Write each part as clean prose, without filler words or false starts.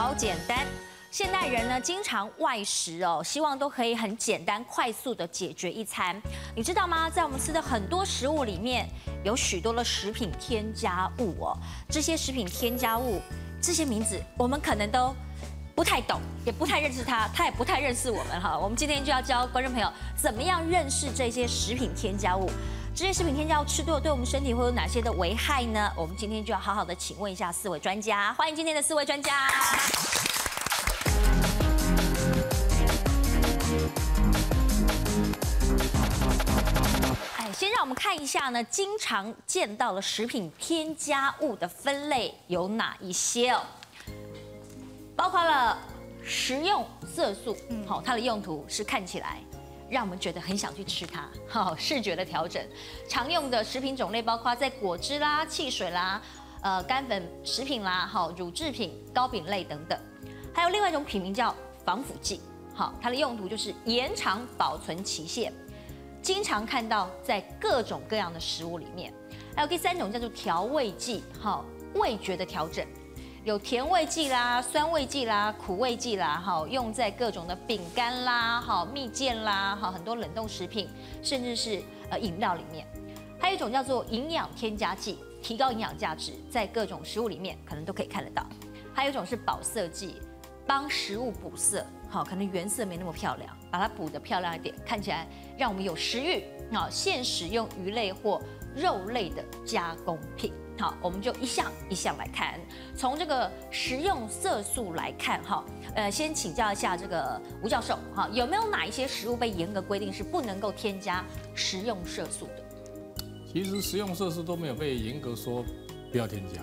好简单。 现代人呢，经常外食哦，希望都可以很简单、快速的解决一餐。你知道吗？在我们吃的很多食物里面，有许多的食品添加物哦。这些食品添加物，这些名字我们可能都不太懂，也不太认识它，它也不太认识我们哈。我们今天就要教观众朋友怎么样认识这些食品添加物。 这些食品添加物吃多了，对我们身体会有哪些的危害呢？我们今天就要好好的请问一下四位专家，欢迎今天的四位专家。先让我们看一下呢，经常见到的食品添加物的分类有哪一些哦？包括了食用色素，好，它的用途是看起来。 让我们觉得很想去吃它，好，视觉的调整。常用的食品种类包括在果汁啦、汽水啦、干粉食品啦、好乳制品、糕饼类等等。还有另外一种品名叫防腐剂，好，它的用途就是延长保存期限，经常看到在各种各样的食物里面。还有第三种叫做调味剂，好，味觉的调整。 有甜味剂啦、酸味剂啦、苦味剂啦，哈，用在各种的饼干啦、哈蜜饯啦、哈很多冷冻食品，甚至是饮料里面。还有一种叫做营养添加剂，提高营养价值，在各种食物里面可能都可以看得到。还有一种是保色剂，帮食物补色，好，可能原色没那么漂亮，把它补得漂亮一点，看起来让我们有食欲。好，现使用鱼类或肉类的加工品。 好，我们就一项一项来看。从这个食用色素来看，哈，先请教一下这个吴教授，哈，有没有哪一些食物被严格规定是不能够添加食用色素的？其实食用色素都没有被严格说不要添加，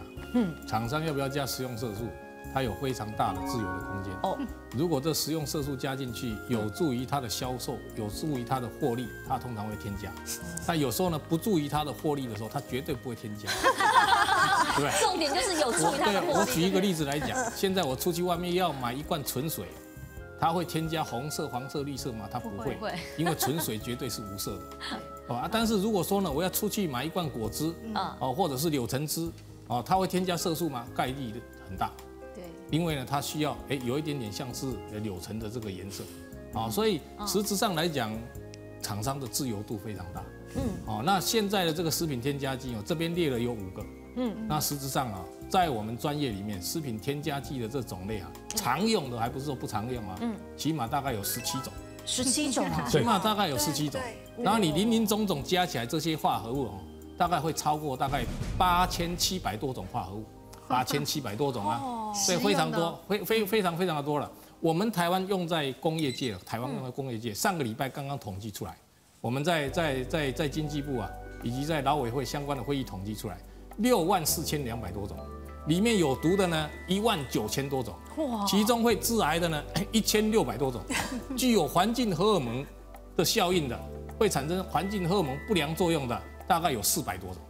厂商要不要加食用色素，它有非常大的自由的空间。哦，如果这食用色素加进去，有助于它的销售，有助于它的获利，它通常会添加。但有时候呢，不助于它的获利的时候，它绝对不会添加。对，重点就是有注意它的获利。我举一个例子来讲，现在我出去外面要买一罐纯水，它会添加红色、黄色、绿色吗？它不会，因为纯水绝对是无色的。哦啊，但是如果说呢，我要出去买一罐果汁，哦或者是柳橙汁，哦，它会添加色素吗？概率很大。对，因为呢，它需要有一点点像是柳橙的这个颜色，啊，所以实质上来讲，厂商的自由度非常大。嗯，哦，那现在的这个食品添加剂哦，这边列了有5个。 那实质上啊，在我们专业里面，食品添加剂的这种类啊，常用的还不是说不常用啊，起码大概有17种，17种啊，起码大概有17种。然后你林林总总加起来这些化合物哦，大概会超过大概8700多种化合物，8700多种啊，所以非常多，非常的多了。我们台湾用在工业界，台湾用在工业界，上个礼拜刚刚统计出来，我们在经济部啊，以及在劳委会相关的会议统计出来。 64200多种，里面有毒的呢19000多种，其中会致癌的呢1600多种，具有环境荷尔蒙的效应的，会产生环境荷尔蒙不良作用的，大概有400多种。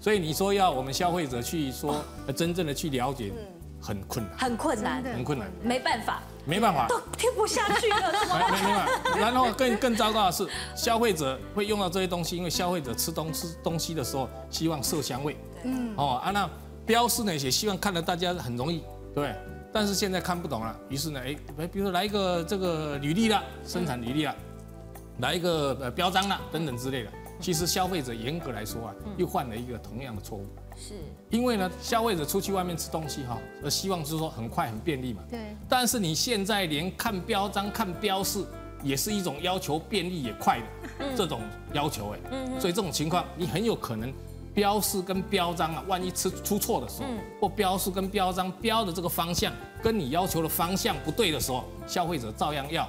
所以你说要我们消费者去说真正的去了解，很困难，很困难，很困难，没办法，没办法，都听不下去了，没办法。然后更糟糕的是，消费者会用到这些东西，因为消费者吃东西的时候希望色香味。 哦啊，那标示呢也希望看得大家很容易，对。但是现在看不懂了，于是呢，比如说来一个这个履历啦，生产履历啦，来一个标章啦等等之类的。其实消费者严格来说啊，又犯了一个同样的错误。是。因为呢，消费者出去外面吃东西哈，希望是说很快很便利嘛。对。但是你现在连看标章、看标示也是一种要求便利也快的这种要求哎。所以这种情况，你很有可能。 标示跟标章啊，万一出错的时候，或标示跟标章标的这个方向跟你要求的方向不对的时候，消费者照样要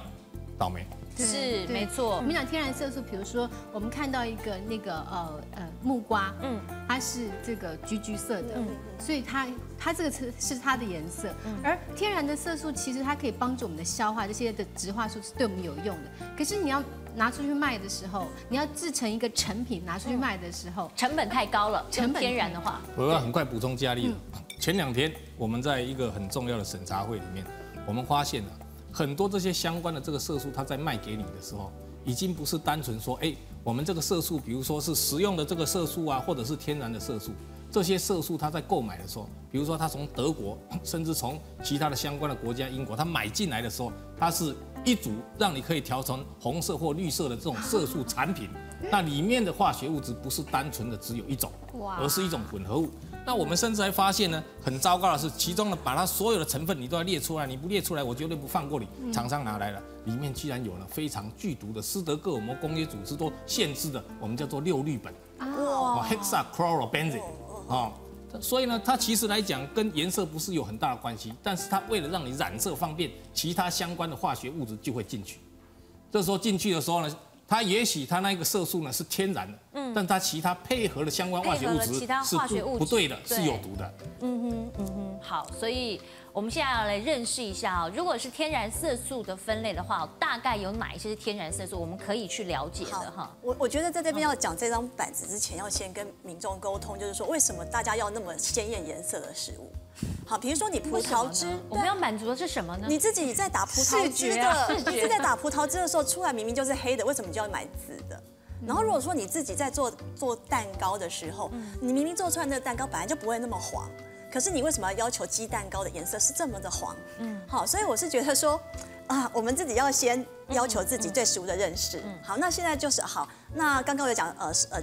倒霉。是，没错。我们讲天然色素，比如说我们看到一个那个木瓜，它是这个橘色的，所以它这个是它的颜色。而天然的色素其实它可以帮助我们的消化，这些的植化素是对我们有用的。可是你要 拿出去卖的时候，你要制成一个成品拿出去卖的时候，成本太高了。成本天然的话，我要很快补充佳丽了。前2天我们在一个很重要的审查会里面，我们发现了很多这些相关的这个色素，它在卖给你的时候，已经不是单纯说，我们这个色素，比如说是食用的这个色素啊，或者是天然的色素，这些色素它在购买的时候，比如说它从德国，甚至从其他的相关的国家，英国，它买进来的时候，它是一组让你可以调成红色或绿色的这种色素产品。那里面的化学物质不是单纯的只有一种，而是一种混合物。那我们甚至还发现呢，很糟糕的是，其中呢把它所有的成分你都要列出来，你不列出来，我绝对不放过你。厂商拿来了，里面居然有了非常剧毒的斯德哥尔摩工业组织都限制的，我们叫做六氯苯，hexachlorobenzene 哦。所以呢，它其实来讲跟颜色不是有很大的关系，但是它为了让你染色方便，其他相关的化学物质就会进去。这时候进去的时候呢，它也许它那个色素呢是天然的，但它其他配合的相关化学物质是不对的，是有毒的。好，所以我们现在要来认识一下哦，如果是天然色素的分类的话，大概有哪一些是天然色素，我们可以去了解的哈。我觉得在这边要讲这张板子之前，要先跟民众沟通，就是说为什么大家要那么鲜艳颜色的食物。 好，比如说你葡萄汁，我们要满足的是什么呢？你自己在打葡萄汁的，你在打葡萄汁的时候，出来明明就是黑的，为什么就要买紫的？然后如果说你自己在做蛋糕的时候，你明明做出来的蛋糕本来就不会那么黄，可是你为什么要要求鸡蛋糕的颜色是这么的黄？好，所以我是觉得说，啊，我们自己要先要求自己对食物的认识。好，那现在就是好，那刚刚我讲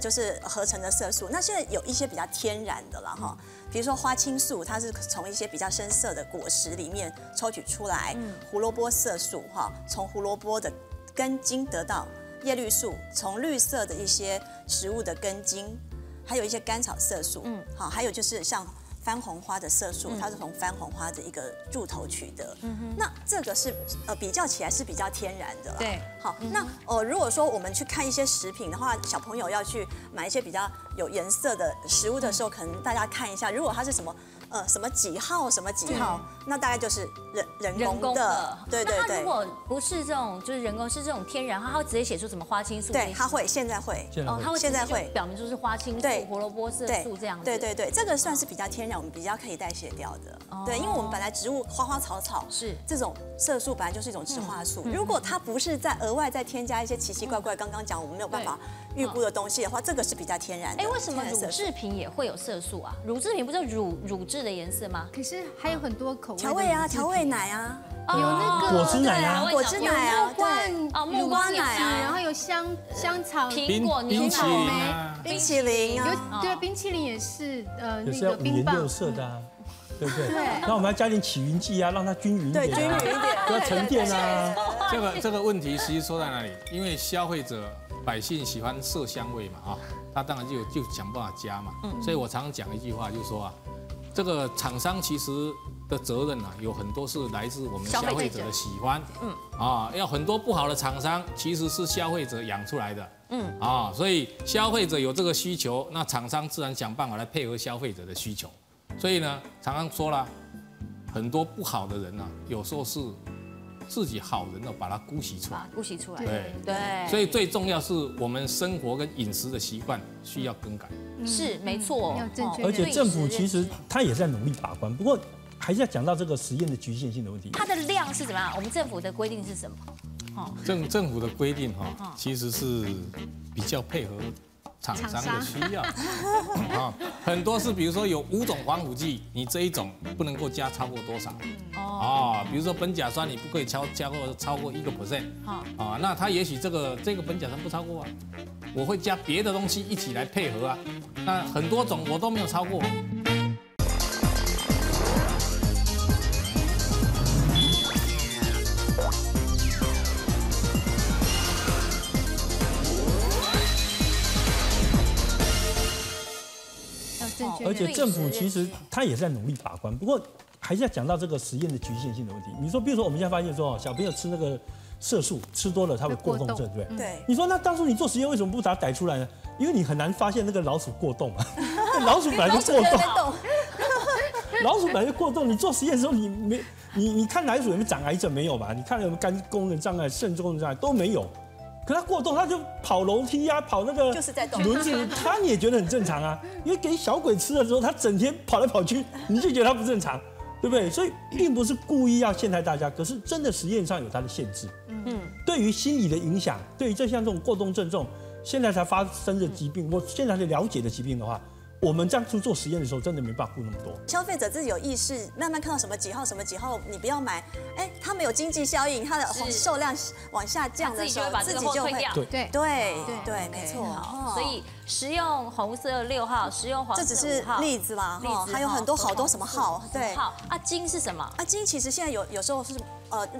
就是合成的色素，那现在有一些比较天然的了哈。 比如说花青素，它是从一些比较深色的果实里面抽取出来；胡萝卜色素哈，从胡萝卜的根茎得到；叶绿素从绿色的一些植物的根茎，还有一些甘草色素，好，还有就是像番红花的色素，它是从番红花的一个柱头取得。那这个是比较起来是比较天然的啦。对，好，那如果说我们去看一些食品的话，小朋友要去买一些比较 有颜色的食物的时候，可能大家看一下，如果它是什么什么几号，那大概就是人工的，对对对。那它如果不是这种，就是人工，是这种天然，它会直接写出什么花青素？对，它会现在会表明出是花青素、胡萝卜色素这样。对对对，这个算是比较天然，我们比较可以代谢掉的。对，因为我们本来植物花花草草是这种色素本来就是一种植化素，如果它不是再额外再添加一些奇奇怪怪，刚刚讲我们没有办法预估的东西的话，这个是比较天然的。 为什么乳制品也会有色素啊？乳制品不就乳制的颜色吗？可是还有很多口味调味啊，调味奶啊，有那个果汁奶啊，果汁奶啊，对，木瓜奶啊，然后有香草、苹果、牛草莓、冰淇淋啊，对，冰淇淋也是那个冰棒，六色的，对不对？那我们要加点起云剂啊，让它均匀一点，对，均匀一点，不要沉淀啊。这个问题其实说在哪里？因为消费者百姓喜欢色香味嘛，啊。 他当然就想办法加嘛，所以我常常讲一句话，就是说啊，这个厂商其实的责任啊，有很多是来自我们消费者的喜欢，要很多不好的厂商其实是消费者养出来的，所以消费者有这个需求，那厂商自然想办法来配合消费者的需求，所以呢，常常说了，很多不好的人呢，有时候是 自己好人呢，把它姑息出来，姑息出来。对，所以最重要是我们生活跟饮食的习惯需要更改。是，没错。要正确。而且政府其实他也在努力把关，不过还是要讲到这个实验的局限性的问题。它的量是怎么样？我们政府的规定是什么？政府的规定哈，其实是比较配合厂商的需要啊，很多是比如说有5种防腐剂，你这一种不能够加超过多少。 比如说苯甲酸，你不可以超过1%。那它也许这个苯甲酸不超过啊，我会加别的东西一起来配合啊。那很多种我都没有超过。而且政府其实他也在努力把关，不过 还是要讲到这个实验的局限性的问题。你说，比如说我们现在发现说，小朋友吃那个色素吃多了，他会过动症，对不对？对。你说那当初你做实验为什么不把它逮出来呢？因为你很难发现那个老鼠过动嘛，老鼠本来就过动，老鼠本来就过动。你做实验的时候，你看老鼠有没有长癌症没有嘛？你看有没有肝功能障碍、肾功能障碍都没有。 可他过动，他就跑楼梯啊，跑那个轮子，他也觉得很正常啊。因为给小鬼吃的时候，他整天跑来跑去，你就觉得他不正常，对不对？所以并不是故意要陷害大家，可是真的实验上有它的限制。对于心理的影响，对于像这种过动症这种现在才发生的疾病，我现在才了解的疾病的话，我们当初做实验的时候，真的没办法顾那么多。消费者自己有意识，慢慢看到什么几号、什么几号，你不要买。哎，它没有经济效应，它的售量往下降的时候，自己就会对，没错。所以食用红色6号，食用黄色5号，这只是例子嘛，还有很多好多什么号，对。好啊，金是什么？啊，金其实现在有时候是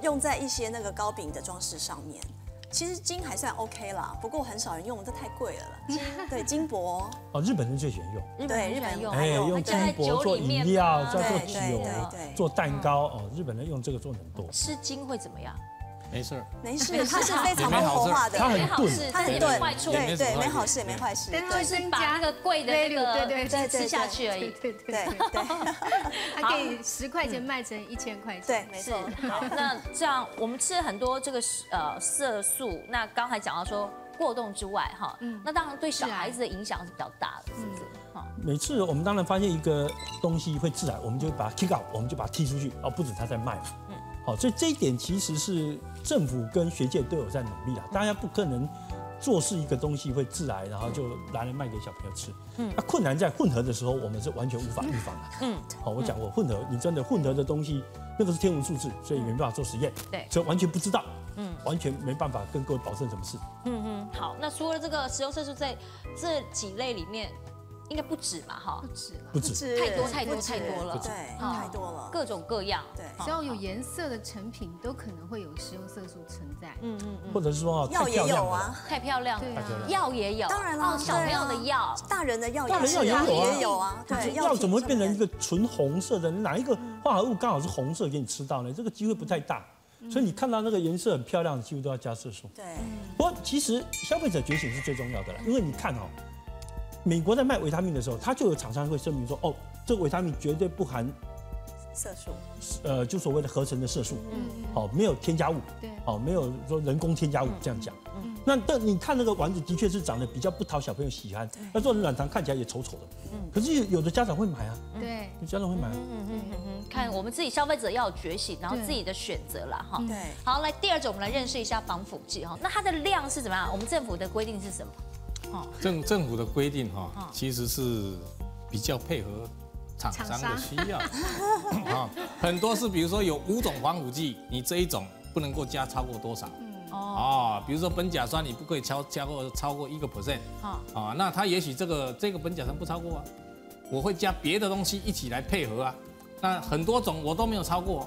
用在一些那个糕饼的装饰上面。 其实金还算 OK 啦，不过很少人用，这太贵了啦。对，金箔哦，日本人最喜欢用。对，日本人用，哎，用金箔做饮料，做酒，做蛋糕哦，日本人用这个做很多。吃金会怎么样？没事，没事，它是非常活化的，它很钝，它很钝，对对，没好事也没坏事，但就是把那个贵的那个再吃下去而已。对对对，它可以10块钱卖成1000块钱。对，没错。好，那这样我们吃了很多这个色素，那刚才讲到说过动之外哈，那当然对小孩子的影响是比较大的，是不是？哈，每次我们当然发现一个东西会致癌，我们就把它 kick out， 我们就把它踢出去，哦，不止它在卖。 好，所以这一点其实是政府跟学界都有在努力啦。大家不可能做是一个东西会致癌，然后就拿来卖给小朋友吃。嗯，那困难在混合的时候，我们是完全无法预防的。嗯，好，我讲过混合，你真的混合的东西，那个是天文数字，所以没办法做实验。对，所以完全不知道。嗯，完全没办法跟各位保证什么事。嗯嗯，好，那除了这个食用色素在这几类里面。 应该不止嘛，哈，不止，太多了，对，太多了，各种各样，对，只要有颜色的成品都可能会有食用色素存在，嗯嗯嗯，或者是说药也有啊，太漂亮了，药也有，当然了，小朋友的药，大人的药也有啊，对，药怎么会变成一个纯红色的？哪一个化合物刚好是红色给你吃到呢？这个机会不太大。 所以你看到那个颜色很漂亮的，几乎都要加色素。对。不过其实消费者觉醒是最重要的啦，因为你看哦，美国在卖维他命的时候，它就有厂商会声明说，哦，这个维他命绝对不含色素，就所谓的合成的色素，哦，没有添加物，对，哦，没有说人工添加物这样讲。那但你看那个丸子的确是长得比较不讨小朋友喜欢，那做软糖看起来也丑丑的，可是有的家长会买啊，对，有家长会买。 看我们自己消费者要有觉醒，然后自己的选择啦，哈。对。好，来第二种，我们来认识一下防腐剂哈。那它的量是怎么样？我们政府的规定是什么？哦，政府的规定哈，其实是比较配合厂商的需要啊。很多是比如说有5种防腐剂，你这一种不能够加超过多少？哦。比如说苯甲酸，你不可以超过1%。啊，那它也许这个苯甲酸不超过啊，我会加别的东西一起来配合啊。 那很多种我都没有超过，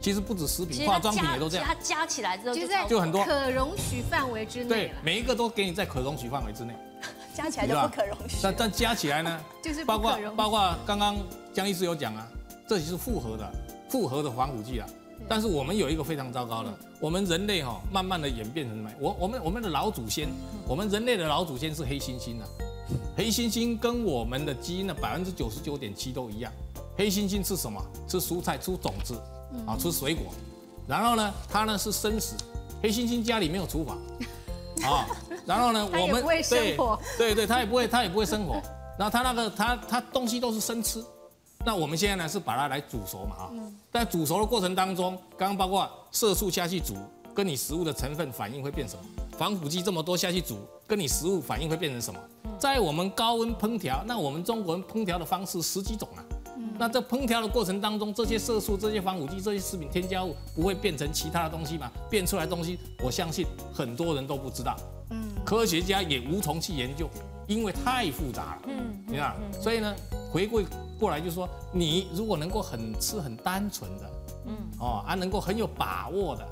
其实不止食品、化妆品也都这样。它加起来之后就很多可容许范围之内。对，每一个都给你在可容许范围之内。加起来就不可容许。但加起来呢，就是包括刚刚江医师有讲啊，这就是复合的防腐剂啊。但是我们有一个非常糟糕的，我们人类哈，慢慢的演变成什么？我们的老祖先，我们人类的老祖先是黑猩猩啊。黑猩猩跟我们的基因的99.7%都一样。 黑猩猩吃什么？吃蔬菜，吃种子，啊，吃水果。然后呢，它呢是生食。黑猩猩家里没有厨房，啊，然后呢，我们对，它也不会生火。然后它东西都是生吃。那我们现在呢是把它来煮熟嘛啊，在煮熟的过程当中，刚刚包括色素下去煮，跟你食物的成分反应会变什么？防腐剂这么多下去煮，跟你食物反应会变成什么？在我们高温烹调，那我们中国人烹调的方式10几种啊。 那在烹调的过程当中，这些色素、这些防腐剂、这些食品添加物不会变成其他的东西吗？变出来的东西，我相信很多人都不知道，科学家也无从去研究，因为太复杂了，你看，所以呢，回归过来就是说，你如果能够很单纯的，能够很有把握的，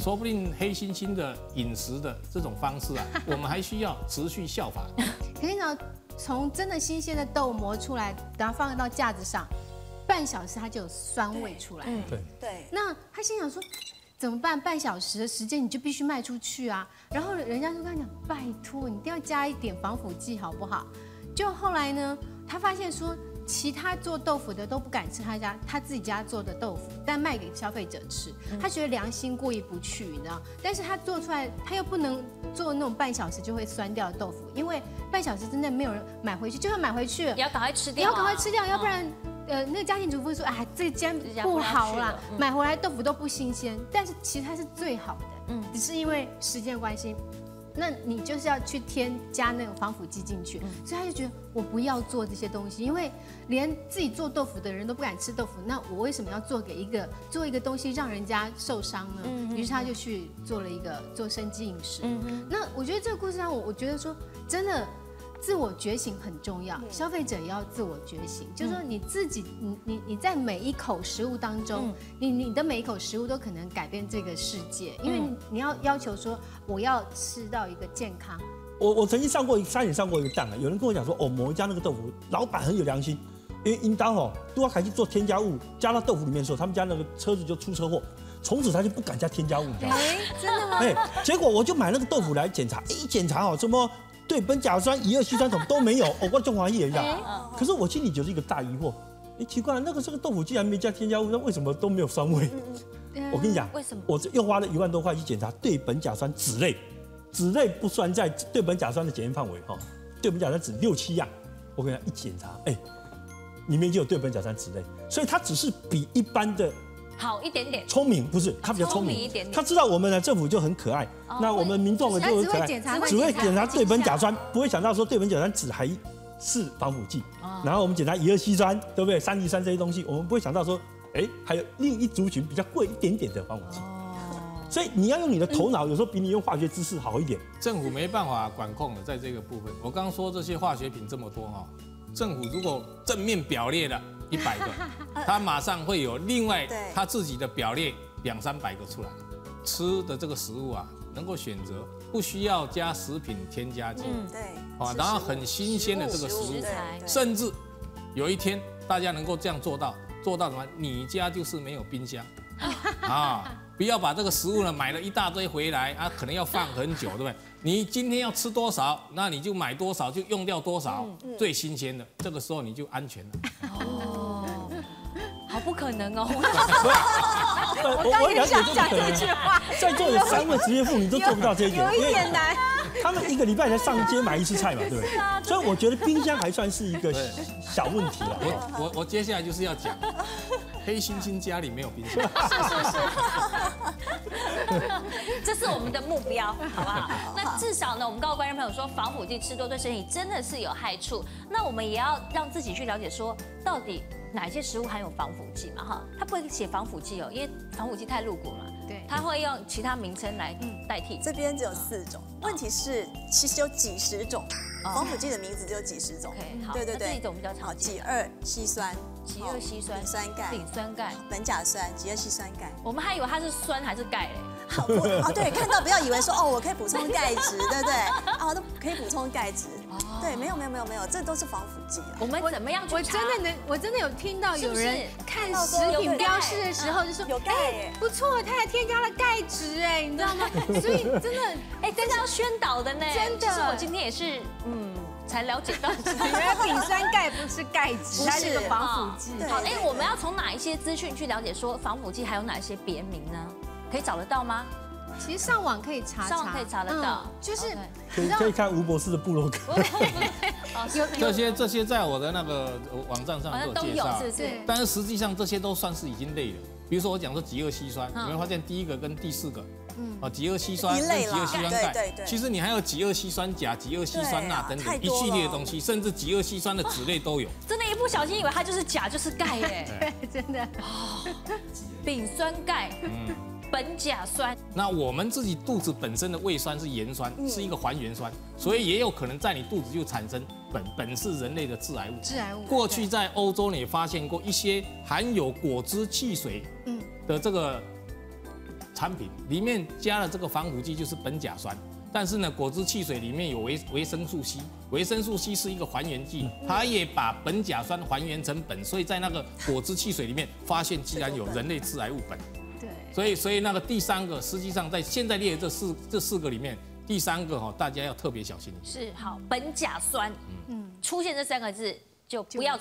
说不定黑猩猩的饮食的这种方式啊，我们还需要持续效法。可以呢。 从真的新鲜的豆磨出来，然后放到架子上，半小时它就有酸味出来。对。那他心想说，怎么办？半小时的时间你就必须卖出去啊。然后人家就跟他讲，拜托，你一定要加一点防腐剂好不好？就后来呢，他发现说，其他做豆腐的都不敢吃他自己家做的豆腐，但卖给消费者吃，他觉得良心过意不去，你知道？但是他做出来，他又不能做那种半小时就会酸掉的豆腐，因为。 半小时真的没有人买回去，就算买回去也要赶快吃掉，要不然，那个家庭主妇说，哎，这煎不好啦，买回来豆腐都不新鲜。但是其实它是最好的，只是因为时间关系，那你就是要去添加那种防腐剂进去，所以他就觉得我不要做这些东西，因为连自己做豆腐的人都不敢吃豆腐，那我为什么要做给一个东西让人家受伤呢？于是他就去做了一个做生机饮食。那我觉得这个故事让我觉得说，真的自我觉醒很重要，消费者也要自我觉醒，就是说你自己，你在每一口食物当中，你的每一口食物都可能改变这个世界，因为你要要求说我要吃到一个健康。我曾经上过差点上过一个当啊，有人跟我讲说，哦，某一家那个豆腐老板很有良心，因为应当哦，都要开始做添加物加到豆腐里面的时候，他们家那个车子就出车祸。 从此他就不敢加添加物，你知道吗？真的吗？哎，结果我就买那个豆腐来检查，一检查哦，什么对苯甲酸、1、2、烯酸什么都没有，我中华一也一样。可是我心里就是一个大疑惑，哎，奇怪，那个这个豆腐既然没加添加物，那为什么都没有酸味？我跟你讲，为什么？我又花了1万多块去检查对苯甲酸酯类，酯类不算在对苯甲酸的检验范围哈，对苯甲酸酯6、7样，我跟你讲一检查，哎，里面就有对苯甲酸酯类，所以它只是比一般的。 好一点点，聪明不是他比较聪明一点点，他知道我们的政府就很可爱，那我们民众就很可爱，只会检查对苯甲酸，不会想到说对苯甲酸酯还是防腐剂，然后我们检查1、2烯酸，对不对？3、烯酸这些东西，我们不会想到说，哎，还有另一族群比较贵一点点的防腐剂。所以你要用你的头脑，有时候比你用化学知识好一点。政府没办法管控的，在这个部分，我刚刚说这些化学品这么多哈，政府如果正面表列了。 100个，他马上会有另外他自己的表列2、300个出来。吃的这个食物啊，能够选择不需要加食品添加剂，对，啊，然后很新鲜的这个食物，甚至有一天大家能够这样做到，做到什么？你家就是没有冰箱啊，不要把这个食物呢买了一大堆回来啊，可能要放很久，对不对？你今天要吃多少，那你就买多少，就用掉多少，最新鲜的，这个时候你就安全了。 好不可能哦！我刚也想讲这句话，在座的3位职业妇女都做不到这一点，有一点难。他们1个礼拜才上街买1次菜嘛，对不对？所以我觉得冰箱还算是一个小问题了。我接下来就是要讲黑猩猩家里没有冰箱。是，这是我们的目标，好不好？那至少呢，我们告诉观众朋友说，防腐剂吃多对身体真的是有害处。那我们也要让自己去了解说，到底。 哪一些食物含有防腐剂嘛？哈，它不会写防腐剂哦，因为防腐剂太露骨嘛。对，它会用其他名称来代替。这边只有4种，问题是其实有几十种防腐剂的名字，就有几十种。对对对，这一种比较常见。己二烯酸、己2烯酸、丙酸钙、苯甲酸、己2烯酸钙。我们还以为它是酸还是钙嘞。 哦，对，看到不要以为说哦，我可以补充钙质，对不对？哦，都可以补充钙质。对，没有，这都是防腐剂。我们怎么样去查？我真的有听到有人看食品标示的时候就说有钙，不错，它还添加了钙质，哎，你知道吗？所以真的，哎，真的要宣导的呢。真的，其实我今天也是，才了解到，原来丙酸钙不是钙质，它是个防腐剂。好，哎，我们要从哪一些资讯去了解说防腐剂还有哪些别名呢？ 可以找得到吗？其实上网可以查，上网可以查得到，就是可以看吴博士的部落格。这些在我的那个网站上都有介绍，但是实际上这些都算是已经类了。比如说我讲说己2烯酸，你会发现第1个跟第4个，己2烯酸跟己2烯酸钙，其实你还有己2烯酸钾、己2烯酸钠等等一系列的东西，甚至己2烯酸的酯类都有。真的，一不小心以为它就是钾就是钙耶，真的。丙酸钙。 苯甲酸，那我们自己肚子本身的胃酸是盐酸，是一个还原酸，所以也有可能在你肚子就产生苯是人类的致癌物。致癌物。过去在欧洲呢也发现过一些含有果汁汽水的这个产品，里面加了这个防腐剂就是苯甲酸，但是呢果汁汽水里面有维生素C， 维生素 C 是一个还原剂，它也把苯甲酸还原成苯，所以在那个果汁汽水里面发现竟然有人类致癌物苯。 所以那个第3个，实际上在现在列的这四个里面，第3个哈，大家要特别小心。是好，苯甲酸，出现这3个字就不要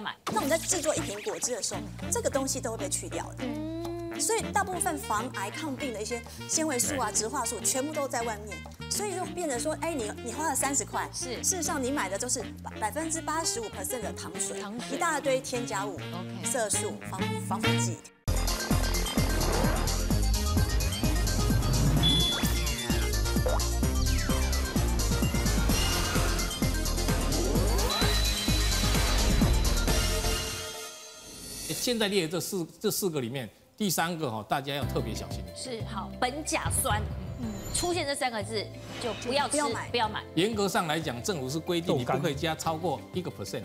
买。那我们在制作1瓶果汁的时候，这个东西都会被去掉的。所以大部分防癌抗病的一些纤维素啊、植化素，全部都在外面。所以就变成说，哎，你花了30块，是事实上你买的就是85%的糖水，一大堆添加物、色素、防腐剂。 Thank you. 现在列的这四个里面，第三个哈，大家要特别小心。是好，苯甲酸。 出现这三个字就不要吃，不要买。严格上来讲，政府是规定你不可以加超过1%。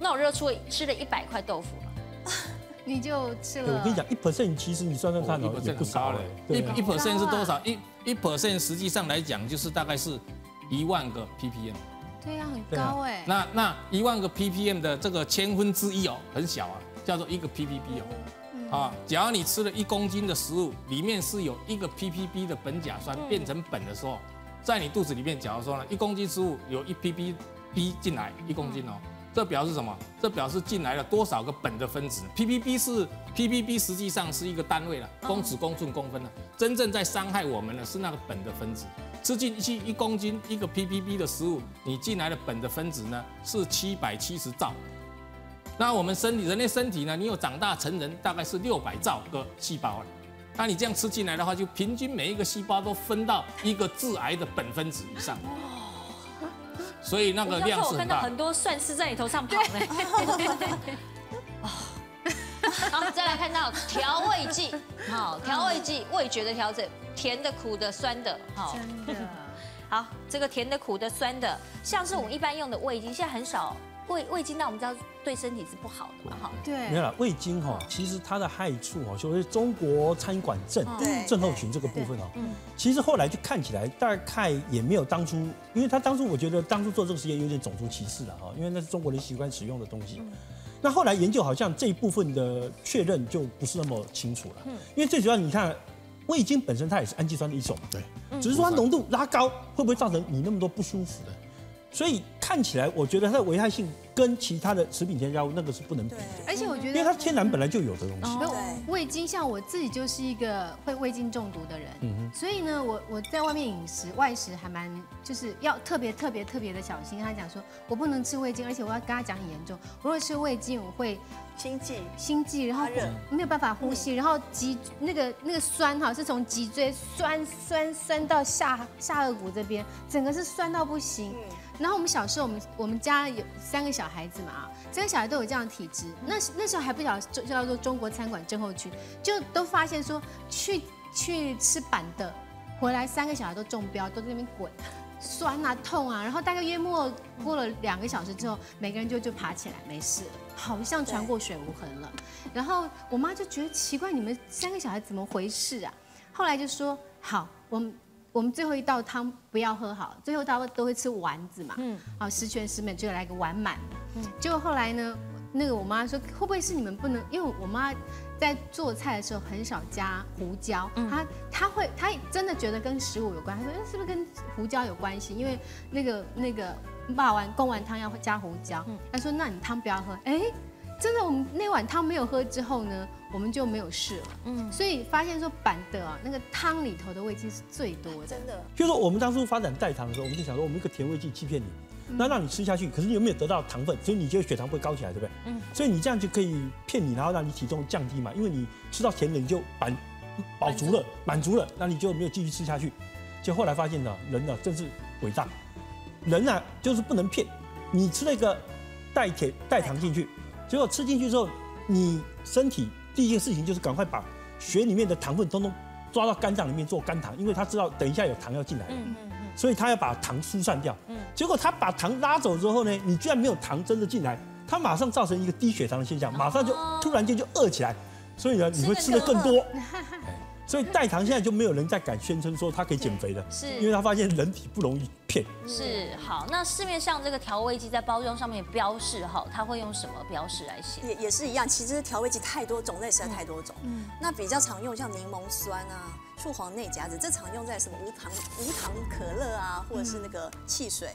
那我热出吃了100块豆腐了，你就吃了。我跟你讲，1%其实你算算看，也不少了。1% 是多少？1% 实际上来讲就是大概是10000个 ppm。对啊，很高哎。那10000个 ppm 的这个1/1000哦，很小啊，叫做1个 ppb 哦。 啊，假如你吃了1公斤的食物，里面是有1个 ppb 的苯甲酸变成苯的时候，在你肚子里面，假如说呢，1公斤食物有1ppb 进来，1公斤哦，这表示什么？这表示进来了多少个苯的分子 ？ppb 是 ppb， 实际上是一个单位了，公尺、公寸、公分了。真正在伤害我们的是那个苯的分子。吃进去1公斤1个 ppb 的食物，你进来的苯的分子呢是770兆。 那我们人类身体呢？你有长大成人大概是600兆个细胞了。那你这样吃进来的话，就平均每一个细胞都分到一个致癌的苯分子以上。所以那个量是很大。我看到很多蒜是在你头上跑嘞。好，再来看到调味剂，好，调味剂味觉的调整，甜的、苦的、酸的，好。真的。好，这个甜的、苦的、酸的，像是我们一般用的味精，现在很少。 味精，那我们知道对身体是不好的嘛，哈。对。没有啦，味精哈，其实它的害处哈，就是中国餐馆症候群这个部分哦。嗯。其实后来就看起来大概也没有当初，因为他当初我觉得当初做这个实验有点种族歧视了哈，因为那是中国人习惯使用的东西。那后来研究好像这一部分的确认就不是那么清楚了。嗯。因为最主要你看，味精本身它也是氨基酸的一种，对。只是说它浓度拉高会不会造成你那么多不舒服的？ 所以看起来，我觉得它的危害性跟其他的食品添加物那个是不能比的。而且我觉得，因为它天然本来就有的东西。味精，像我自己就是一个会味精中毒的人，所以呢，我在外面饮食外食还蛮就是要特别的小心。他讲说，我不能吃味精，而且我要跟他讲很严重，如果吃味精我会心悸，然后没有办法呼吸，然后那个酸哈是从脊椎酸到下颌骨这边，整个是酸到不行。 然后我们小时候，我们家有3个小孩子嘛啊，3个小孩都有这样的体质。那时候还不晓得叫做中国餐馆症候群，就都发现说去吃板的，回来3个小孩都中标，都在那边滚，酸啊痛啊。然后大概约莫过了2个小时之后，每个人就爬起来没事了，好像穿过水无痕了。然后我妈就觉得奇怪，你们3个小孩怎么回事啊？后来就说好，我们最后一道汤不要喝好，最后大家都会吃丸子嘛，好10全10美就来个丸满，结果后来呢，那个我妈说会不会是你们不能，因为我妈在做菜的时候很少加胡椒，她真的觉得跟食物有关，她说是不是跟胡椒有关系？因为那个贡丸汤要加胡椒，她说那你汤不要喝，哎，真的我们那碗汤没有喝之后呢？ 我们就没有事了，所以发现说板的啊，那个汤里头的味精是最多的，真的。就是说我们当初发展代糖的时候，我们就想说，我们一个甜味剂欺骗你，那让你吃下去，可是你有没有得到糖分？所以你就血糖会高起来，对不对？所以你这样就可以骗你，然后让你体重降低嘛，因为你吃到甜的你就满足了，那你就没有继续吃下去。就后来发现呢，人呢真是伟大，人啊就是不能骗，你吃了一个代糖进去，结果吃进去之后，你身体。 第一件事情就是赶快把血里面的糖分通通抓到肝脏里面做肝糖，因为他知道等一下有糖要进来，所以他要把糖疏散掉。结果他把糖拉走之后呢，你居然没有糖真的进来，他马上造成一个低血糖的现象，马上就突然间就饿起来，所以呢你会吃得更多。所以代糖现在就没有人再敢宣称说它可以减肥了，是因为他发现人体不容易骗。是好，那市面上这个调味剂在包装上面标示哈，它会用什么标示来写？也是一样，其实调味剂太多种类，实在太多种。那比较常用像柠檬酸啊、醋黄内甲酯，这常用在什么无糖可乐啊，或者是那个汽水。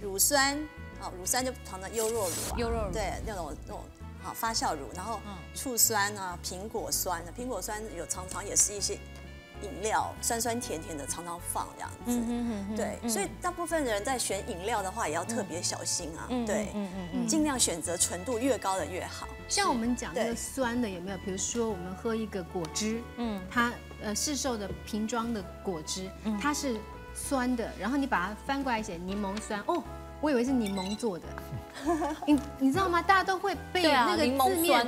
乳酸啊，乳酸就常常优酪乳，对那种。 发酵乳，然后醋酸啊，苹果酸有常也是一些饮料，酸甜的，常常放这样子。对，所以大部分人在选饮料的话，也要特别小心啊。对，尽量选择纯度越高的越好。像我们讲那个酸的有没有？比如说我们喝一个果汁，它市售的瓶装的果汁，它是酸的，然后你把它翻过来写柠檬酸，哦。 我我以为是柠檬做的。你知道吗？大家都会被那个字面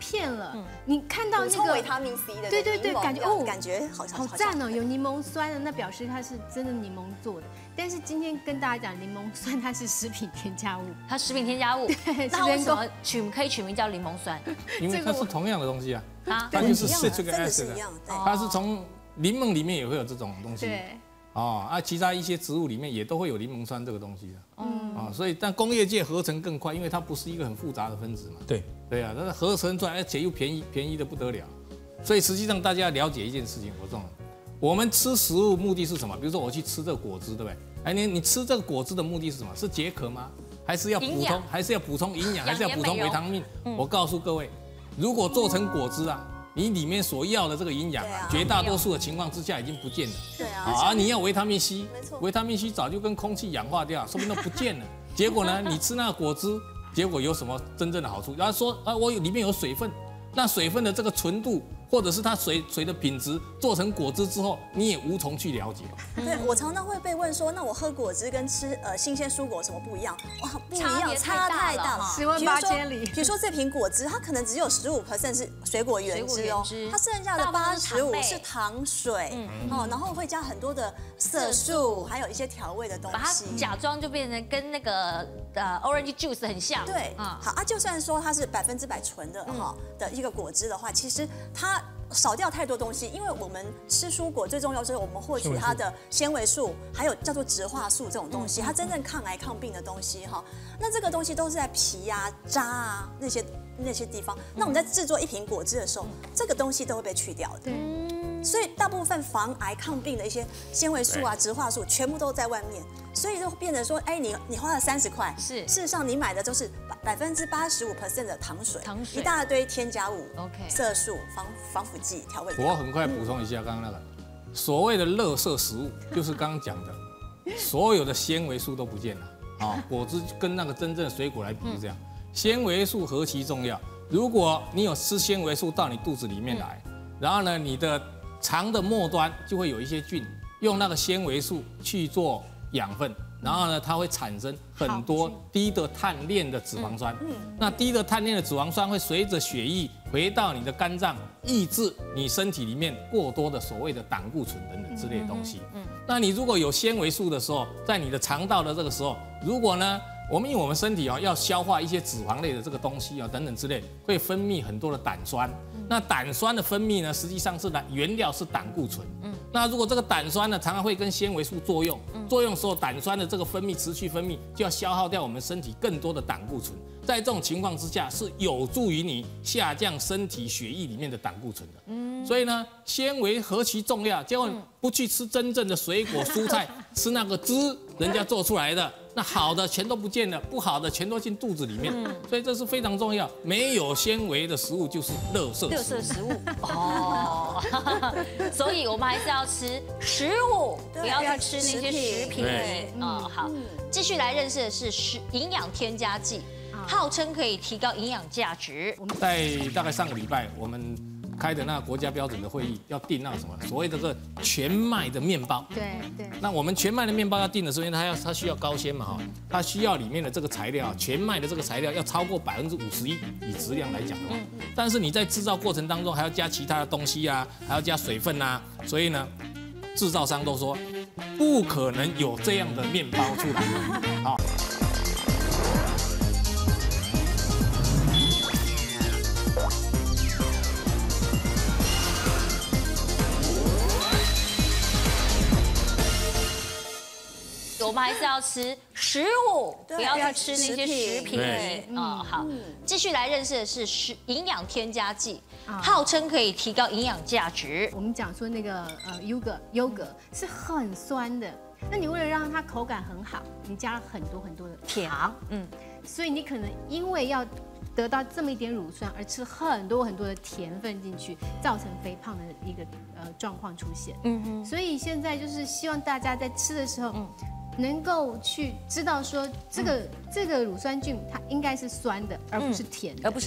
骗了。你看到那个维他命 C 的，对对对，感觉哦，感觉好赞哦，有柠檬酸的，那表示它是真的柠檬做的。但是今天跟大家讲，柠檬酸它是食品添加物，它食品添加物。那为什么可以取名叫柠檬酸？因为它是同样的东西啊，它就是citric acid，它是从柠檬里面也会有这种东西。 哦，啊，其他一些植物里面也都会有柠檬酸这个东西的，嗯，啊，所以但工业界合成更快，因为它不是一个很复杂的分子嘛。对，对啊，但是合成出来，而且又便宜，便宜的不得了。所以实际上大家了解一件事情，我们吃食物目的是什么？比如说我去吃这个果汁，对不对？哎，你吃这个果汁的目的是什么？是解渴吗？还是要补充？还是要补充营养？还是要补充维他命？我告诉各位，如果做成果汁啊。 你里面所要的这个营养啊，绝大多数的情况之下已经不见了。对啊，啊，你要维他命 C， 维他命 C 早就跟空气氧化掉，说不定都不见了。结果呢，你吃那个果汁，结果有什么真正的好处？然后说啊，我里面有水分，那水分的这个纯度，或者是它水的品质，做成果汁之后，你也无从去了解。对，我常常会被问说，那我喝果汁跟吃新鲜蔬果有什么不一样？哇，不一样，差太大了，10万8千里。比如说这瓶果汁，它可能只有15% 是水果原汁哦，它剩下的85是糖水，哦，然后会加很多的色素，还有一些调味的东西，把它假装就变成跟那个orange juice 很像。对，好啊，就算说它是100%纯的哈的一个果汁的话，其实它 少掉太多东西，因为我们吃蔬果最重要就是我们获取它的纤维素，还有叫做植化素这种东西，它真正抗癌抗病的东西哈。那这个东西都是在皮啊、渣啊那些地方。那我们在制作一瓶果汁的时候，这个东西都会被去掉的。所以大部分防癌抗病的一些纤维素啊、植化素全部都在外面，所以就变成说，哎，你花了30块，是事实上你买的都是85% 的糖水，一大堆添加物、色素、防腐剂、调味料。我很快补充一下，刚刚那个所谓的垃圾食物，就是刚刚讲的，所有的纤维素都不见了啊！果汁跟那个真正的水果来比是这样，纤维素何其重要！如果你有吃纤维素到你肚子里面来，然后呢，你的 肠的末端就会有一些菌，用那个纤维素去做养分，然后呢，它会产生很多低的碳链的脂肪酸。那低的碳链的脂肪酸会随着血液回到你的肝脏，抑制你身体里面过多的所谓的胆固醇等等之类的东西。那你如果有纤维素的时候，在你的肠道的这个时候，如果呢， 因为我们身体啊要消化一些脂肪类的这个东西啊等等之类，会分泌很多的胆酸。那胆酸的分泌呢，实际上是原料是胆固醇。那如果这个胆酸呢，常常会跟纤维素作用，作用的时候胆酸的这个分泌持续分泌，就要消耗掉我们身体更多的胆固醇。在这种情况之下，是有助于你下降身体血液里面的胆固醇的。所以呢，纤维何其重要，结果不去吃真正的水果蔬菜，吃那个汁，人家做出来的。 那好的全都不见了，不好的全都进肚子里面，所以这是非常重要。没有纤维的食物就是垃圾。垃圾食物哦，所以我们还是要吃食物，不要去吃那些食品。哦，好，继续来认识的是营养添加剂，号称可以提高营养价值。在大概上个礼拜我们开的那个国家标准的会议，要定那个什么所谓这个全麦的面包。对。 那我们全麦的面包要定的时候，因为它需要高纤嘛哈，它需要里面的这个材料，全麦的这个材料要超过51%，以质量来讲的话。但是你在制造过程当中还要加其他的东西啊，还要加水分啊，所以呢，制造商都说不可能有这样的面包出来。好，我们还是要吃食物，不要去吃那些食品。哦，好，继续来认识的是营养添加剂，号称可以提高营养价值。我们讲说那个优格是很酸的，那你为了让它口感很好，你加了很多很多的糖，所以你可能因为要得到这么一点乳酸而吃很多很多的甜分进去，造成肥胖的一个状况出现。所以现在就是希望大家在吃的时候，能够去知道说这个乳酸菌它应该是酸的，而不是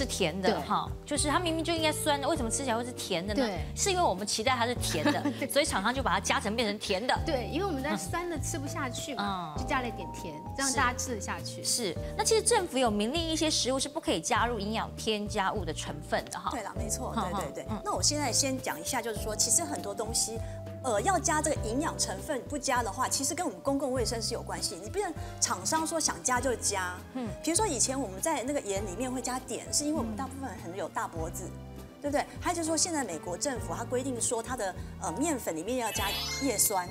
甜的，哈，就是它明明就应该酸的，为什么吃起来会是甜的呢？对，是因为我们期待它是甜的，所以厂商就把它加成变成甜的。对，因为我们在酸的吃不下去嘛，就加了一点甜，让大家吃得下去。是，那其实政府有明令一些食物是不可以加入营养添加物的成分的哈。对啦，没错，对。那我现在先讲一下，就是说其实很多东西。要加这个营养成分，不加的话，其实跟我们公共卫生是有关系。你不能厂商说想加就加，比如说以前我们在那个盐里面会加碘，是因为我们大部分很有大脖子，对不对？还有就是说，现在美国政府它规定说它的面粉里面要加叶酸，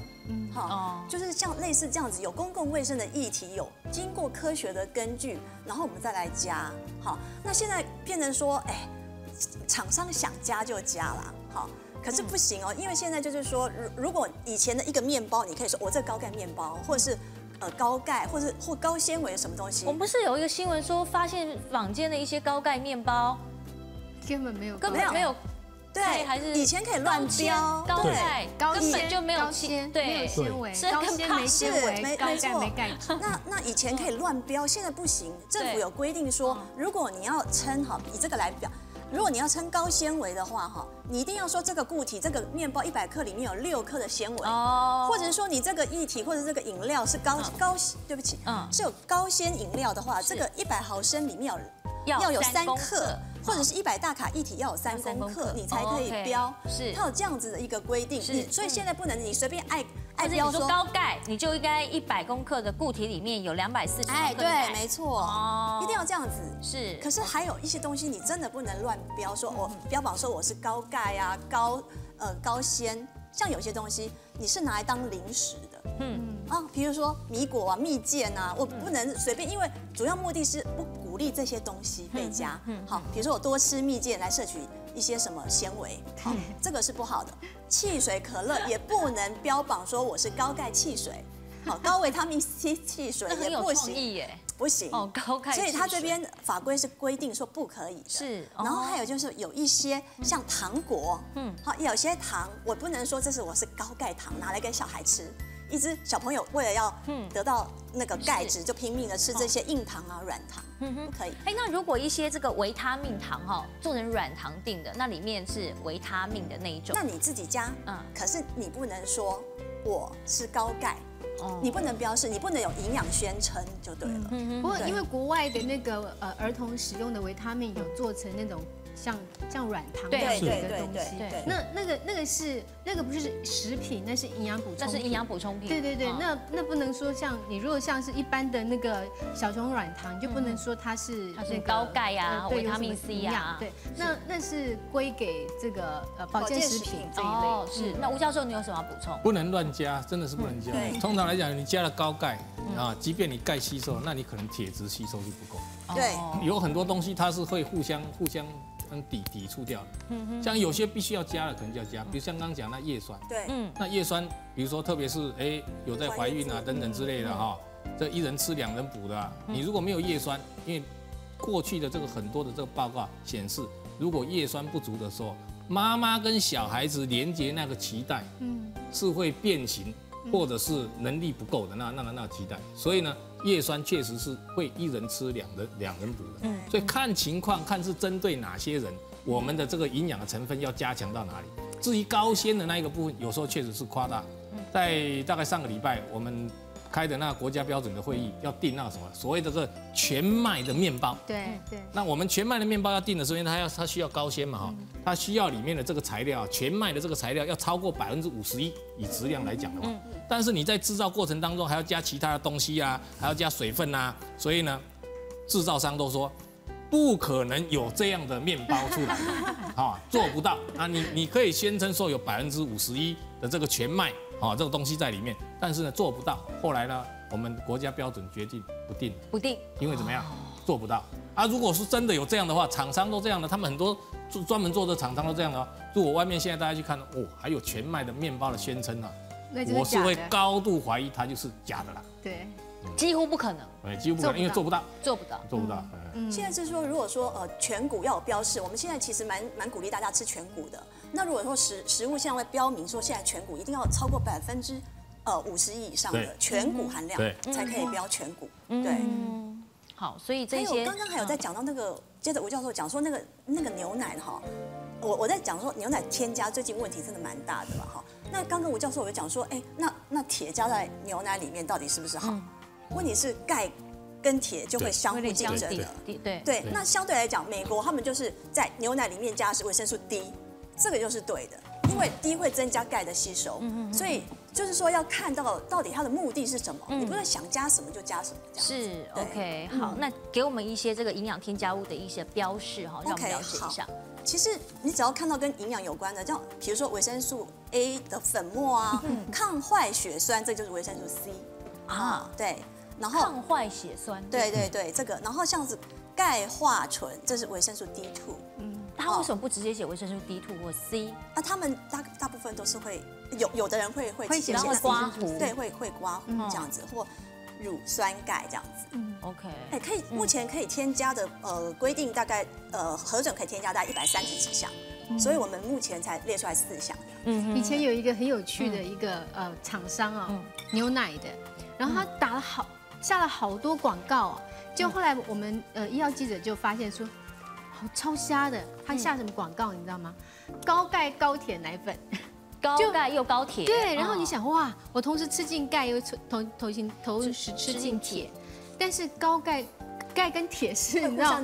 就是像类似这样子有公共卫生的议题有经过科学的根据，然后我们再来加，好。那现在变成说，哎，厂商想加就加啦，好。可是不行哦，因为现在就是说，如果以前的一个面包，你可以说我这高钙面包，或者是高钙，或者是高纤维什么东西。我们不是有一个新闻说，发现坊间的一些高钙面包根本没有，对，还是以前可以乱标，对，根本就没有纤，对，纤维，高纤没纤维，高钙没钙质。那以前可以乱标，现在不行，政府有规定说，如果你要称好，以这个来表。如果你要称高纤维的话，哈，你一定要说这个固体，这个面包100克里面有6克的纤维，或者是说你这个液体或者这个饮料是对不起，是有高纤饮料的话，这个100毫升里面要有3克，或者是100大卡液体要有3公克，你才可以标，是，它有这样子的一个规定，所以现在不能你随便爱标说高钙，你就应该100公克的固体里面有240克。哎，对，没错，一定要这样子。是。可是还有一些东西你真的不能乱标，说我标榜说我是高钙啊，高纤，像有些东西你是拿来当零食的，比如说米果啊、蜜饯啊，我不能随便，因为主要目的是不鼓励这些东西被加。好，比如说我多吃蜜饯来摄取一些什么纤维，这个是不好的。汽水、可乐也不能标榜说我是高钙汽水，好，高维他命 C 汽水也不行，不行。哦，高钙。所以它这边法规是规定说不可以的。是。然后还有就是有一些像糖果，好，有些糖我不能说这是我是高钙糖，拿来给小孩吃。一只小朋友为了要得到那个钙质，就拼命的吃这些硬糖啊、软糖，不可以。哎，那如果一些这个维他命糖做成软糖定的，那里面是维他命的那一种，那你自己加，可是你不能说我是高钙。你不能标示，你不能有营养宣称就对了。不过因为国外的那个儿童使用的维他命有做成那种像软糖这样的东西，那个不是食品，那是营养补充，对，那不能说像你如果像是一般的那个小熊软糖，就不能说它是高钙呀、维他命 C 呀，对，那是归给这个保健食品这一类。哦，是。那吴教授，你有什么要补充？不能乱加，真的是不能加。通常来讲，你加了高钙啊，即便你钙吸收，那你可能铁质吸收就不够。对，有很多东西它是会互相抵触掉的。像有些必须要加的，可能就要加，比如像刚刚讲那叶酸。对，那叶酸，比如说特别是有在怀孕啊等等之类的哈，这一人吃2人补的，你如果没有叶酸，因为过去的这个很多的这个报告显示，如果叶酸不足的时候，妈妈跟小孩子连接那个脐带，是会变形。或者是能力不够的那期待，所以呢，叶酸确实是会1人吃2人补的，所以看情况看是针对哪些人，我们的这个营养的成分要加强到哪里。至于高纤的那一个部分，有时候确实是夸大。在大概上个礼拜我们开的那个国家标准的会议，要定那个什么所谓的这个全麦的面包。对。那我们全麦的面包要定的时候，因为它需要高纤嘛它需要里面的这个材料，全麦的这个材料要超过51%，以质量来讲的话。但是你在制造过程当中还要加其他的东西啊，还要加水分啊，所以呢，制造商都说不可能有这样的面包出来，做不到啊！你可以宣称说有51%的这个全麦这个东西在里面，但是呢做不到。后来呢，我们国家标准决定不定，因为怎么样做不到啊？如果是真的有这样的话，厂商都这样的，他们很多专门做的厂商都这样的。如果外面现在大家去看，还有全麦的面包的宣称啊。我是会高度怀疑它就是假的啦，对，几乎不可能，几乎不可能，因为做不到。现在是说，如果说全谷要有标示，我们现在其实蛮鼓励大家吃全谷的。那如果说食物现在会标明说，现在全谷一定要超过50亿以上的全股含量，才可以标全股。对，好，所以这些还有刚刚还有在讲到那个，接着吴教授讲说那个牛奶哈，我在讲说牛奶添加最近问题真的蛮大的了哈。那刚刚吴教授我就讲说，哎，那铁加在牛奶里面到底是不是好？问题是钙跟铁就会相互竞争的，对。那相对来讲，美国他们就是在牛奶里面加的是维生素 D， 这个就是对的。 因为 D 会增加钙的吸收，所以就是说要看到底它的目的是什么，你不是想加什么就加什么。是 ，OK， 好，那给我们一些这个营养添加物的一些标示哈，让我们了解一下。其实你只要看到跟营养有关的，像比如说维生素 A 的粉末啊，抗坏血酸，这就是维生素 C 啊，对，然后抗坏血酸，对，这个，然后像是钙化醇，这是维生素 D2。 他为什么不直接写维生素 D2 或 C 啊？他们大部分都是会有的人会写，然后刮胡，对，会刮胡这样子，或乳酸钙这样子。OK， 哎，可以，目前可以添加的规定大概核准可以添加大概130几项，所以我们目前才列出来4项。以前有一个很有趣的一个厂商啊，牛奶的，然后他下了好多广告啊，就后来我们医药记者就发现说。 超瞎的，他下什么广告你知道吗？高钙高铁奶粉，高钙又高铁。对，然后你想哇，我同时吃进钙，又同时吃进铁，但是高钙跟铁是你知道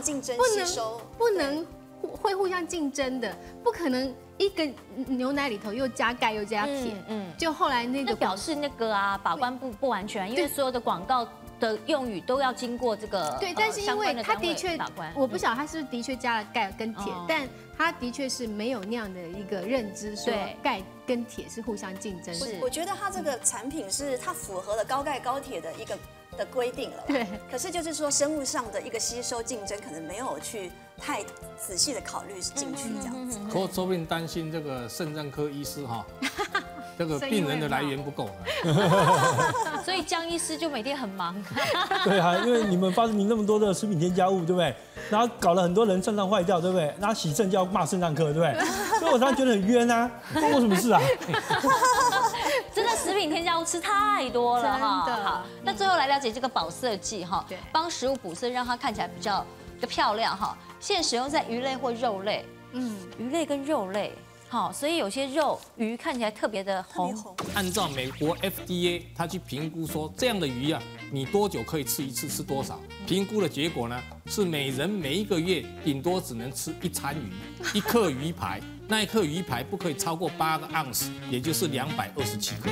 不能会互相竞争的，不可能一个牛奶里头又加钙又加铁。就后来那个表示那个啊，把关不完全，因为所有的广告。 的用语都要经过这个对，但是因为它的确，我不晓得它是不是的确加了钙跟铁，但它的确是没有那样的一个认知，说钙跟铁是互相竞争。我觉得它这个产品是它符合了高钙高铁的一个的规定了，对。可是就是说生物上的一个吸收竞争，可能没有去太仔细的考虑进去这样子。我说不定担心这个肾脏科医师哈。 这个病人的来源不够，所以江医师就每天很忙。对啊，因为你们发明那么多的食品添加物，对不对？然后搞了很多人肾脏坏掉，对不对？然后洗肾就要骂肾脏科，对不对？所以我常常觉得很冤啊，关我什么事啊？真的食品添加物吃太多了哈。好，那最后来了解这个保色剂哈，帮食物补色，让它看起来比较漂亮哈。现使用在鱼类或肉类，鱼类跟肉类。 好，所以有些肉鱼看起来特别的红。按照美国 FDA， 它去评估说这样的鱼啊，你多久可以吃一次，吃多少？评估的结果呢，是每人每一个月顶多只能吃1餐鱼，1克鱼排，那1克鱼排不可以超过8个盎司，也就是227克。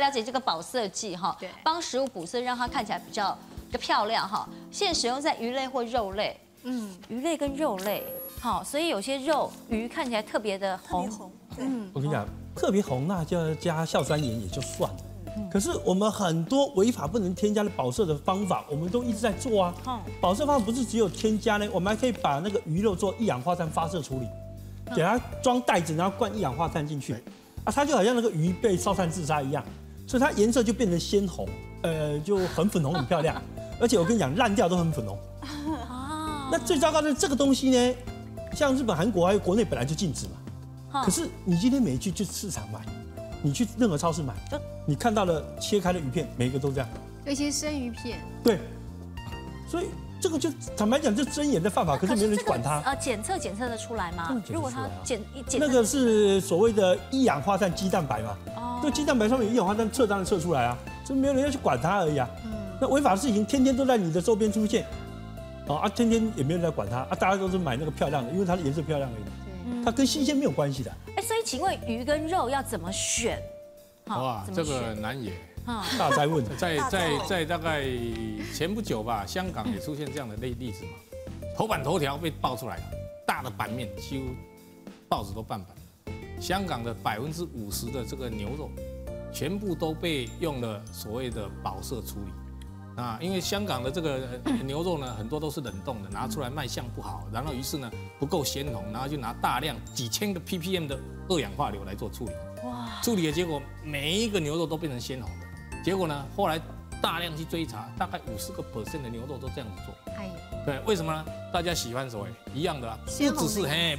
了解这个保色剂哈，帮食物补色，让它看起来比较漂亮哈。现使用在鱼类或肉类，鱼类跟肉类，好，所以有些肉鱼看起来特别的红，我跟你讲，特别红那就加硝酸盐也就算了，可是我们很多违法不能添加的保色的方法，我们都一直在做啊。保色方法不是只有添加呢，我们还可以把那个鱼肉做一氧化碳发射处理，给它装袋子，然后灌一氧化碳进去，啊，它就好像那个鱼被烧炭自杀一样。 所以它颜色就变成鲜红，就很粉红，很漂亮。而且我跟你讲，烂掉都很粉红。那最糟糕的是这个东西呢，像日本、韩国还有国内本来就禁止嘛。可是你今天没去市场买，你去任何超市买，你看到了切开的鱼片，每个都这样。尤其是生鱼片。对，所以。 这个就坦白讲，这睁眼的犯法，可是没人去管它。检测得出来吗？如果它检那个是所谓的一氧化碳基蛋白嘛，那鸡蛋白上面有一氧化碳，测当然测出来啊，所以没有人要去管它而已啊。那违法的事情天天都在你的周边出现，啊，天天也没有人在管它啊，大家都是买那个漂亮的，因为它的颜色漂亮而已，它跟新鲜没有关系的。哎，所以请问鱼跟肉要怎么选？哇，这个难也。 大灾问，在大概前不久吧，香港也出现这样的例子嘛，头版头条被爆出来了，大的版面几乎报纸都半版。香港的50%的这个牛肉，全部都被用了所谓的保色处理啊，因为香港的这个牛肉呢，很多都是冷冻的，拿出来卖相不好，然后于是呢不够鲜红，然后就拿大量几千个 ppm 的二氧化硫来做处理，处理的结果每一个牛肉都变成鲜红的。结果呢，后来大量去追查，大概50% 的牛肉都这样子做。哎，对，为什么呢？大家喜欢什么？一样的、啊，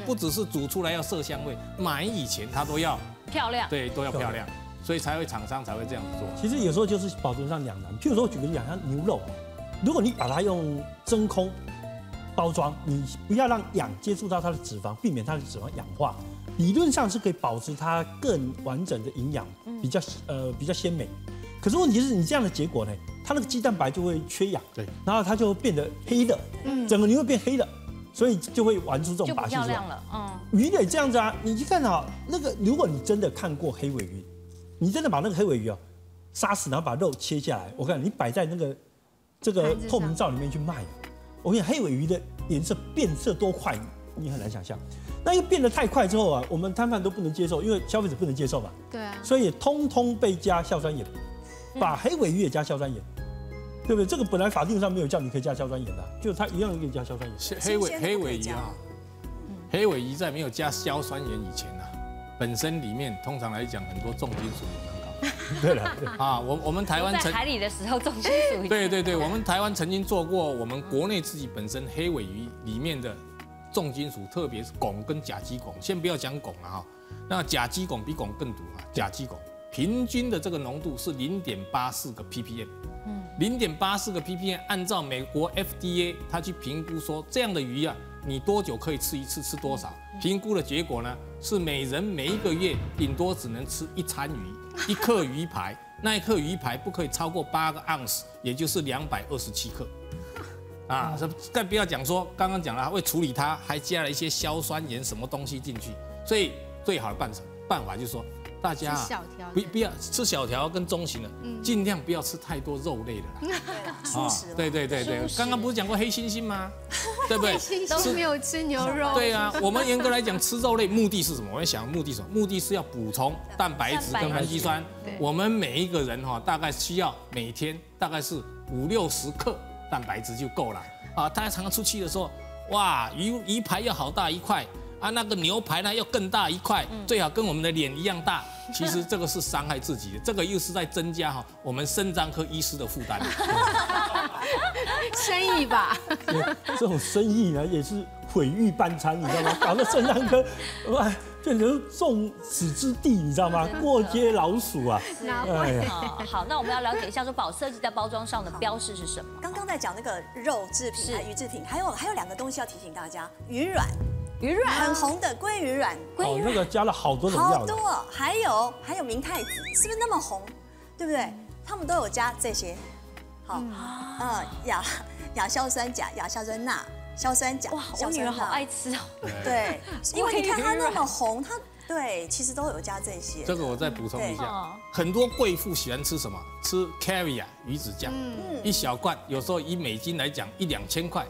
不只是煮出来要色香味，买以前它都要漂亮，对，都要漂亮，所以才会厂商才会这样子做。其实有时候就是保存上两难，譬如说举个例子，像牛肉，如果你把它用真空包装，你不要让氧接触到它的脂肪，避免它的脂肪氧化。 理论上是可以保持它更完整的营养，比较鲜美。可是问题是你这样的结果呢，它那个鸡蛋白就会缺氧，对，然后它就变得黑的，整个牛肉变黑的，所以就会玩出这种把戏出来。就不漂亮了，鱼也这样子啊，你去看啊，那个如果你真的看过黑鮪鱼，你真的把那个黑鮪鱼啊杀死，然后把肉切下来，我看你摆在那个这个透明罩里面去卖，我跟你讲黑鮪鱼的颜色变色多快，你很难想象。 那又变得太快之后啊，我们摊贩都不能接受，因为消费者不能接受嘛。对啊。所以通通被加硝酸盐，把黑鮪鱼也加硝酸盐，对不对？这个本来法定上没有叫你可以加硝酸盐的、啊，就是它一样可以加硝酸盐。黑鮪鱼啊，黑鮪鱼在没有加硝酸盐以前啊，本身里面通常来讲很多重金属也很高。对了。啊，我们台湾在海里的时候重金属。对对对，我们台湾曾经做过，我们国内自己本身黑鮪鱼里面的。 重金属，特别是汞跟甲基汞，先不要讲汞了哈。那甲基汞比汞更毒啊，甲基汞平均的这个浓度是0.84个 ppm，0.84个 ppm， 按照美国 FDA 它去评估说这样的鱼啊，你多久可以吃一次，吃多少？评估的结果呢是每人每一个月顶多只能吃一餐鱼，一克鱼排，那一克鱼排不可以超过8个盎司，也就是227克。 啊，更不要讲说，刚刚讲了，为处理它还加了一些硝酸盐什么东西进去，所以最好的办法就是说，大家不要吃小条跟中型的，尽量不要吃太多肉类的啦。素食。对对对对，刚刚不是讲过黑猩猩吗？对不对？都没有吃牛肉。对啊，我们严格来讲，吃肉类目的是什么？我们想目的什么？目的是要补充蛋白质跟氨基酸。我们每一个人哈，大概需要每天大概是50-60克。 蛋白质就够了啊！大家常常出去的时候，哇，鱼排要好大一块啊，那个牛排呢要更大一块，最好跟我们的脸一样大。其实这个是伤害自己的，这个又是在增加哈我们肾脏科医师的负担。生意吧，这种生意呢也是毁誉半餐，你知道吗？搞得肾脏科哇变成众矢之的，你知道吗？过街老鼠啊！哎好，那我们要了解一下说保色剂在包装上的标示是什么？ 在讲那个肉制品、鱼制品，还有两个东西要提醒大家：鱼卵很红的鲑鱼卵，哦，那个加了好多种料，好多，还有明太子，是不是那么红？对不对？他们都有加这些，好，亚硝酸钾、硝酸钾，哇，我女儿好爱吃哦，对，因为你看它那么红，它。 对，其实都有加这些。这个我再补充一下，很多贵妇喜欢吃什么？吃 caviar 鱼子酱，一小罐，有时候以美金来讲1-2千块。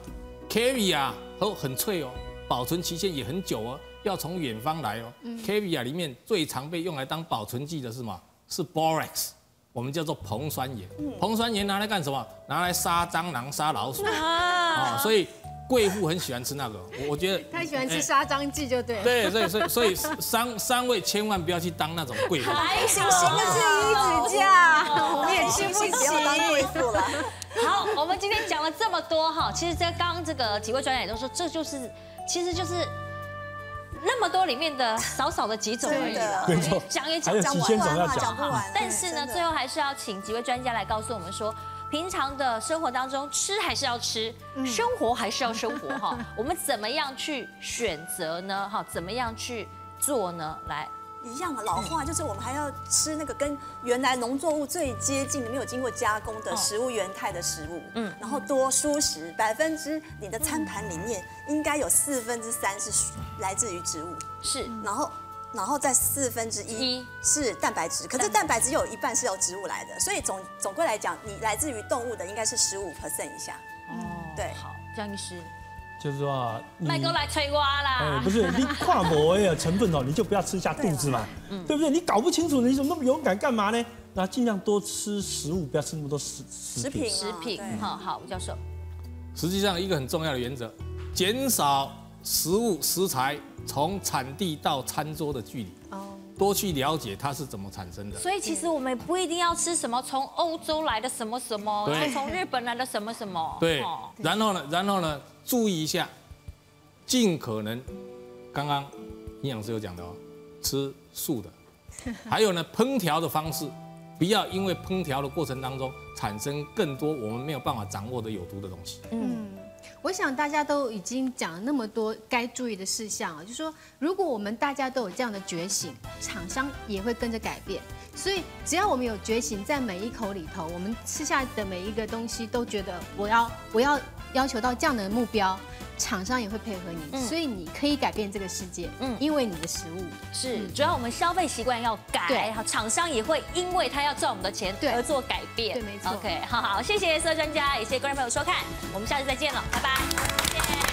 caviar 哦很脆哦，保存期限也很久哦，要从远方来哦。caviar 里面最常被用来当保存剂的是什么？是 borax， 我们叫做硼酸盐。硼酸盐拿来干什么？拿来杀蟑螂、杀老鼠啊，所以。 贵妇很喜欢吃那个，我觉得她喜欢吃杀蟑剂就对。对，所以三位千万不要去当那种贵妇。还行，那是鱼子酱，你也吃不起，要当贵妇了。好，我们今天讲了这么多哈，其实刚这个几位专家也都说，这就是其实就是那么多里面的少的几种而已了。没错，讲也讲不完嘛，讲不完。但是呢，最后还是要请几位专家来告诉我们说。 平常的生活当中，吃还是要吃，生活还是要生活哈。我们怎么样去选择呢？哈，怎么样去做呢？来，一样的老话就是我们还要吃那个跟原来农作物最接近的、没有经过加工的食物、原态的食物。然后多蔬食，你的餐盘里面应该有3/4是来自于植物，是，然后再1/4是蛋白质，可是蛋白质有一半是由植物来的，所以总归来讲，你来自于动物的应该是15% 以下。哦，对，好，江医师，就是说啊，麦哥来催瓜啦，不是你跨膜的成分哦，你就不要吃下肚子嘛，对不对？你搞不清楚，你怎么那么勇敢干嘛呢？那尽量多吃食物，不要吃那么多食品。好，吴教授，实际上一个很重要的原则，减少食物食材。 从产地到餐桌的距离，多去了解它是怎么产生的。所以其实我们不一定要吃什么从欧洲来的什么什么，然后从日本来的什么什么。对，然后呢，注意一下，尽可能，刚刚营养师有讲的哦，吃素的。 还有呢，烹调的方式，不要因为烹调的过程当中产生更多我们没有办法掌握的有毒的东西。嗯，我想大家都已经讲了那么多该注意的事项啊，就是说如果我们大家都有这样的觉醒，厂商也会跟着改变。所以只要我们有觉醒，在每一口里头，我们吃下的每一个东西都觉得我要求到这样的目标。 厂商也会配合你，所以你可以改变这个世界，因为你的食物是主要我们消费习惯要改，厂商也会因为他要赚我们的钱而做改变，对，没错。OK， 好，谢谢所有专家，也谢谢观众朋友收看，我们下次再见了，拜拜，谢谢。